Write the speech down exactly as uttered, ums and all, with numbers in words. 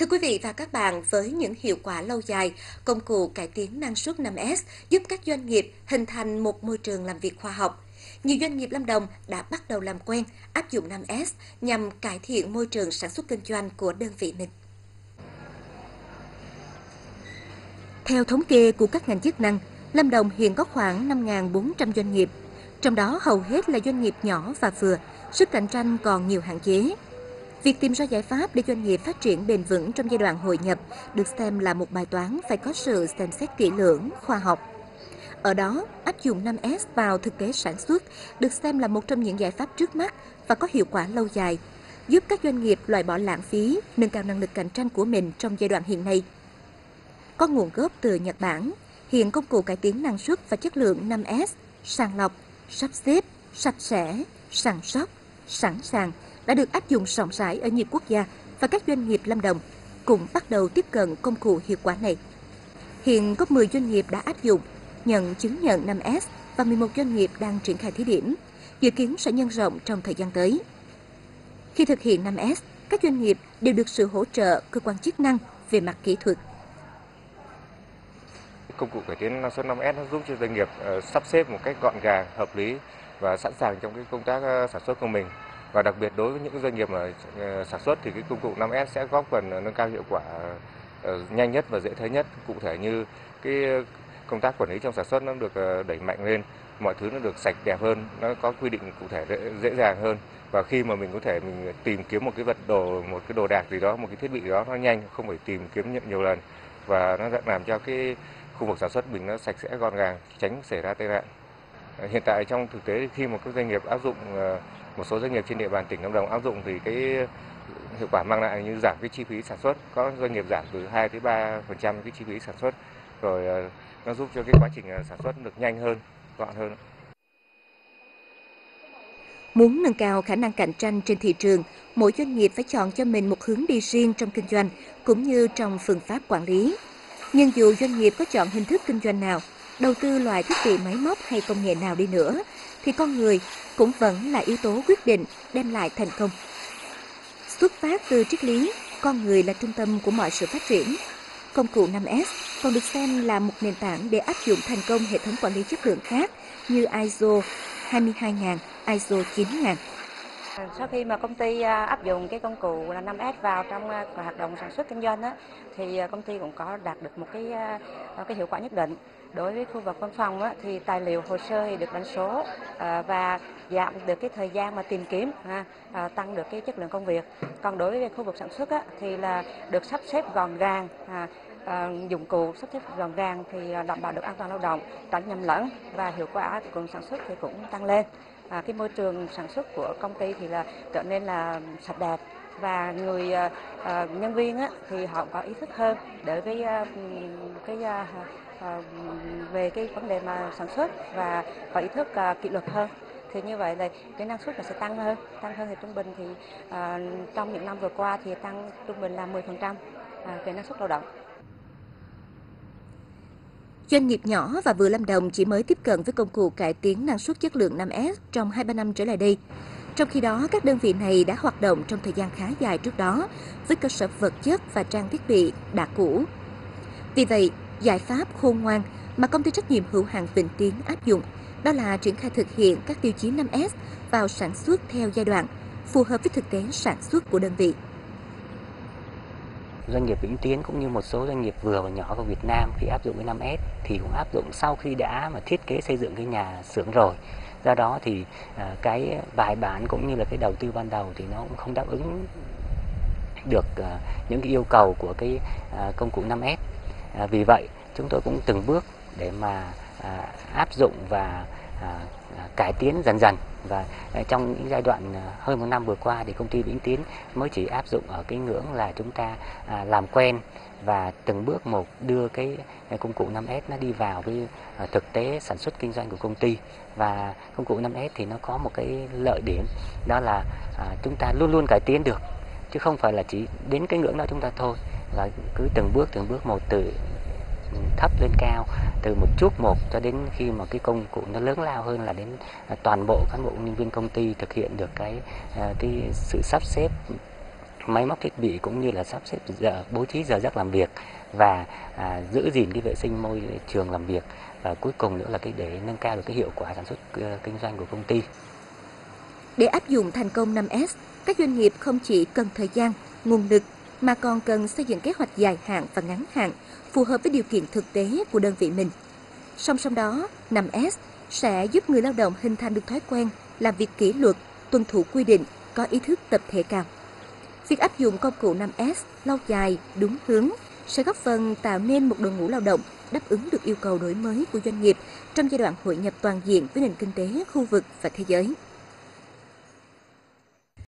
Thưa quý vị và các bạn, với những hiệu quả lâu dài, công cụ cải tiến năng suất năm S giúp các doanh nghiệp hình thành một môi trường làm việc khoa học. Nhiều doanh nghiệp Lâm Đồng đã bắt đầu làm quen, áp dụng năm S nhằm cải thiện môi trường sản xuất kinh doanh của đơn vị mình. Theo thống kê của các ngành chức năng, Lâm Đồng hiện có khoảng năm nghìn bốn trăm doanh nghiệp, trong đó hầu hết là doanh nghiệp nhỏ và vừa, sức cạnh tranh còn nhiều hạn chế. Việc tìm ra giải pháp để doanh nghiệp phát triển bền vững trong giai đoạn hội nhập được xem là một bài toán phải có sự xem xét kỹ lưỡng, khoa học. Ở đó, áp dụng năm S vào thực tế sản xuất được xem là một trong những giải pháp trước mắt và có hiệu quả lâu dài, giúp các doanh nghiệp loại bỏ lãng phí, nâng cao năng lực cạnh tranh của mình trong giai đoạn hiện nay. Có nguồn gốc từ Nhật Bản, hiện công cụ cải tiến năng suất và chất lượng năm S sàng lọc, sắp xếp, sạch sẽ, sàng sóc, sẵn sàng đã được áp dụng rộng rãi ở nhiều quốc gia, và các doanh nghiệp Lâm Đồng cũng bắt đầu tiếp cận công cụ hiệu quả này. Hiện có mười doanh nghiệp đã áp dụng, nhận chứng nhận năm S và mười một doanh nghiệp đang triển khai thí điểm, dự kiến sẽ nhân rộng trong thời gian tới. Khi thực hiện năm S, các doanh nghiệp đều được sự hỗ trợ cơ quan chức năng về mặt kỹ thuật. Công cụ cải tiến năng suất năm S nó giúp cho doanh nghiệp sắp xếp một cách gọn gàng, hợp lý và sẵn sàng trong cái công tác sản xuất của mình. Và đặc biệt đối với những doanh nghiệp mà sản xuất thì cái công cụ năm S sẽ góp phần nâng cao hiệu quả nhanh nhất và dễ thấy nhất. Cụ thể như cái công tác quản lý trong sản xuất nó được đẩy mạnh lên, mọi thứ nó được sạch đẹp hơn, nó có quy định cụ thể dễ dàng hơn. Và khi mà mình có thể mình tìm kiếm một cái vật đồ, một cái đồ đạc gì đó, một cái thiết bị gì đó nó nhanh, không phải tìm kiếm nhiều lần, và nó làm cho cái khu vực sản xuất mình nó sạch sẽ gọn gàng, tránh xảy ra tai nạn. Hiện tại trong thực tế khi mà các doanh nghiệp áp dụng, một số doanh nghiệp trên địa bàn tỉnh Lâm Đồng áp dụng thì cái hiệu quả mang lại như giảm cái chi phí sản xuất, có doanh nghiệp giảm từ hai đến ba phần trăm cái chi phí sản xuất, rồi nó giúp cho cái quá trình sản xuất được nhanh hơn, gọn hơn. Muốn nâng cao khả năng cạnh tranh trên thị trường, mỗi doanh nghiệp phải chọn cho mình một hướng đi riêng trong kinh doanh cũng như trong phương pháp quản lý. Nhưng dù doanh nghiệp có chọn hình thức kinh doanh nào, đầu tư loại thiết bị máy móc hay công nghệ nào đi nữa, thì con người cũng vẫn là yếu tố quyết định đem lại thành công. Xuất phát từ triết lý, con người là trung tâm của mọi sự phát triển, công cụ năm S còn được xem là một nền tảng để áp dụng thành công hệ thống quản lý chất lượng khác như I S O hai mươi hai nghìn, I S O chín nghìn. Sau khi mà công ty áp dụng cái công cụ là năm S vào trong hoạt động sản xuất kinh doanh á, thì công ty cũng có đạt được một cái cái hiệu quả nhất định. Đối với khu vực văn phòng á, thì tài liệu hồ sơ thì được đánh số và giảm được cái thời gian mà tìm kiếm, tăng được cái chất lượng công việc. Còn đối với khu vực sản xuất á, thì là được sắp xếp gọn gàng, dụng cụ sắp xếp gọn gàng thì đảm bảo được an toàn lao động, tránh nhầm lẫn, và hiệu quả của sản xuất thì cũng tăng lên. À, cái môi trường sản xuất của công ty thì là trở nên là sạch đẹp, và người à, nhân viên á, thì họ có ý thức hơn đối với à, cái à, à, về cái vấn đề mà sản xuất, và có ý thức à, kỷ luật hơn, thì như vậy là cái năng suất nó sẽ tăng hơn, tăng hơn thì trung bình thì à, trong những năm vừa qua thì tăng trung bình là mười phần trăm à, về năng suất lao động. Doanh nghiệp nhỏ và vừa Lâm Đồng chỉ mới tiếp cận với công cụ cải tiến năng suất chất lượng năm S trong hai ba năm trở lại đây. Trong khi đó, các đơn vị này đã hoạt động trong thời gian khá dài trước đó, với cơ sở vật chất và trang thiết bị đã cũ. Vì vậy, giải pháp khôn ngoan mà công ty trách nhiệm hữu hạn Vĩnh Tiến áp dụng đó là triển khai thực hiện các tiêu chí năm S vào sản xuất theo giai đoạn, phù hợp với thực tế sản xuất của đơn vị. Doanh nghiệp Vĩnh Tiến cũng như một số doanh nghiệp vừa và nhỏ của Việt Nam khi áp dụng cái năm S thì cũng áp dụng sau khi đã mà thiết kế xây dựng cái nhà xưởng rồi. Do đó thì cái bài bản cũng như là cái đầu tư ban đầu thì nó cũng không đáp ứng được những cái yêu cầu của cái công cụ năm S. Vì vậy chúng tôi cũng từng bước để mà áp dụng và cải tiến dần dần, và trong những giai đoạn hơn một năm vừa qua thì công ty Vĩnh Tiến mới chỉ áp dụng ở cái ngưỡng là chúng ta làm quen và từng bước một đưa cái công cụ năm S nó đi vào với thực tế sản xuất kinh doanh của công ty. Và công cụ năm S thì nó có một cái lợi điểm đó là chúng ta luôn luôn cải tiến được, chứ không phải là chỉ đến cái ngưỡng đó chúng ta thôi, và cứ từng bước từng bước một từ thấp lên cao, từ một chút một cho đến khi mà cái công cụ nó lớn lao hơn, là đến toàn bộ cán bộ nhân viên công ty thực hiện được cái cái sự sắp xếp máy móc thiết bị cũng như là sắp xếp giờ, bố trí giờ giấc làm việc và à, giữ gìn cái vệ sinh môi trường làm việc, và cuối cùng nữa là cái để nâng cao được cái hiệu quả sản xuất kinh doanh của công ty. Để áp dụng thành công năm S, các doanh nghiệp không chỉ cần thời gian, nguồn lực mà còn cần xây dựng kế hoạch dài hạn và ngắn hạn phù hợp với điều kiện thực tế của đơn vị mình. Song song đó, năm S sẽ giúp người lao động hình thành được thói quen làm việc kỷ luật, tuân thủ quy định, có ý thức tập thể cao. Việc áp dụng công cụ năm S lâu dài, đúng hướng sẽ góp phần tạo nên một đội ngũ lao động đáp ứng được yêu cầu đổi mới của doanh nghiệp trong giai đoạn hội nhập toàn diện với nền kinh tế khu vực và thế giới.